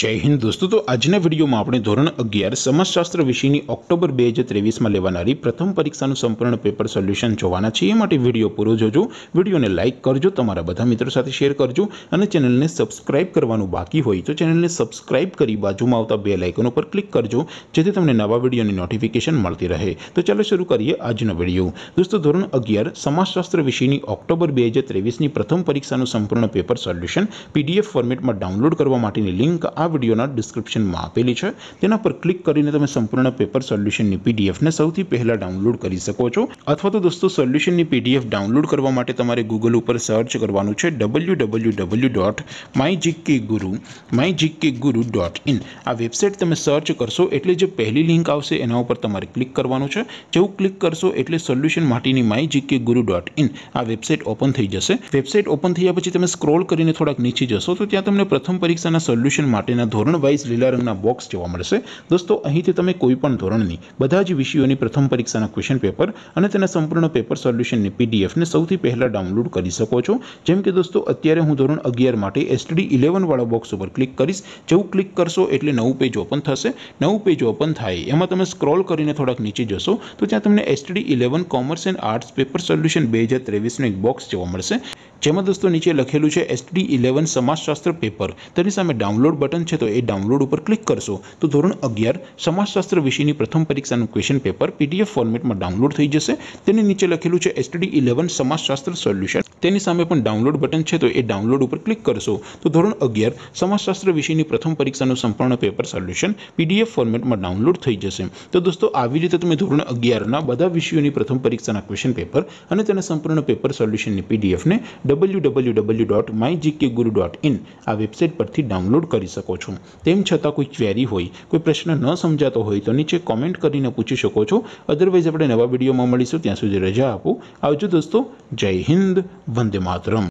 जय हिंद दोस्तों। तो आज वीडियो में आपणे धोरण 11 समाजशास्त्र विषय की ऑक्टोबर 2023 में लेवानारी प्रथम परीक्षा संपूर्ण पेपर सोल्यूशन जोवाना छीए। माटे वीडियो पूरो जोजो, वीडियो ने लाइक करजो, तमारा बधा मित्रों साथे शेर करजो और चेनल ने सब्सक्राइब करवानुं बाकी होय तो चेनल ने सब्सक्राइब करी बाजुमां आवता बेल आइकन पर क्लिक करजो, जेथी तमने नवा वीडियो की नोटिफिकेशन मळती रहे। तो चलो शुरू करिए आजनो वीडियो। दोस्तों धोरण 11 समाजशास्त्र विषय की ऑक्टोबर 2023 की प्रथम परीक्षा संपूर्ण पेपर सोल्यूशन पीडीएफ फॉर्मेट में डाउनलॉड करवा माटेनी लिंक आ वीडियोना डिस्क्रिप्शन में आपेली है। तेना पर क्लिक करीने तमे संपूर्ण पेपर सोल्यूशन की पीडीएफ ने सौथी पहला डाउनलॉड करी सको छो। अथवा तो दोस्तों सोल्यूशन की पीडीएफ डाउनलॉड करवा माटे तमारे गूगल पर सर्च करवानुं छे www.mygkguru.in। आ वेबसाइट तमे सर्च करशो एटले जे पहली लिंक आवशे एना उपर तमारे क्लिक करवानुं छे। जेवुं क्लिक करशो एटले सोल्यूशन माटेनी mygkguru.in आ वेबसाइट ओपन थई जशे। वेबसाइट ओपन थया पछी तमे स्क्रोल करीने थोड़ाक नीचे जशो तो त्यां तमने प्रथम परीक्षाना सोल्यूशन माटेना धोरण वाइज लीला रंगना बॉक्स जोवा मळशे। दोस्तों અહીંથી તમે કોઈપણ ધોરણની બધા જ વિષયોની પ્રથમ પરીક્ષાના ક્વેશ્ચન પેપર અને તેના સંપૂર્ણ પેપર સોલ્યુશનની પીડીએફ ને સૌથી પહેલા ડાઉનલોડ કરી શકો છો। જેમ કે દોસ્તો અત્યારે હું ધોરણ 11 માટે એસટીડી 11 વાળા બોક્સ ઉપર ક્લિક કરીશ। જેવું ક્લિક કરશો એટલે નવું પેજ ઓપન થશે। નવું પેજ ઓપન થાય એમાં તમે સ્ક્રોલ કરીને થોડાક નીચે જશો તો ત્યાં તમને STD 11 commerce and arts paper solution 2023 નું એક બોક્સ જોવા મળશે। જેમાં દોસ્તો નીચે લખેલું છે એસટીડી 11 સમાજશાસ્ત્ર પેપર, તેની સામે ડાઉનલોડ बटन है तो ये डाउनलॉड पर क्लिक करशो तो धोरण 11 समाजशास्त्र विषय की प्रथम परीक्षा क्वेश्चन पेपर पीडीएफ फॉर्मेट में डाउनलॉड थी जैसे। नीचे लखेलू है एसटीडी 11 समाजशास्त्र सोल्यूशन, तेनी सामे पण डाउनलॉड बटन है तो ये डाउनलॉड पर क्लिक करशो तो धोरण 11 समाजशास्त्र विषय की प्रथम परीक्षा संपूर्ण पेपर सोल्यूशन पीडीएफ फॉर्मेट में डाउनलॉड थी जैसे। तो दोस्तों आवी रीते तमे धोरण 11 बधा विषयों की प्रथम परीक्षा क्वेश्चन पेपर अने तेना संपूर्ण पेपर सोल्यूशन की पीडीएफ ने www.mygkguru.in आ वेबसाइट परथी डाउनलॉड करी શકો છો। તેમ છતાં કોઈ ક્વેરી હોય, કોઈ પ્રશ્ન ન સમજાતો હોય તો નીચે કોમેન્ટ કરીને પૂછી શકો છો। અધરવાઇઝ આપણે નવા વિડીયોમાં મળીશું, ત્યાં સુધી રજા આપો, આવજો દોસ્તો। જય હિન્દ, વંદે માતરમ।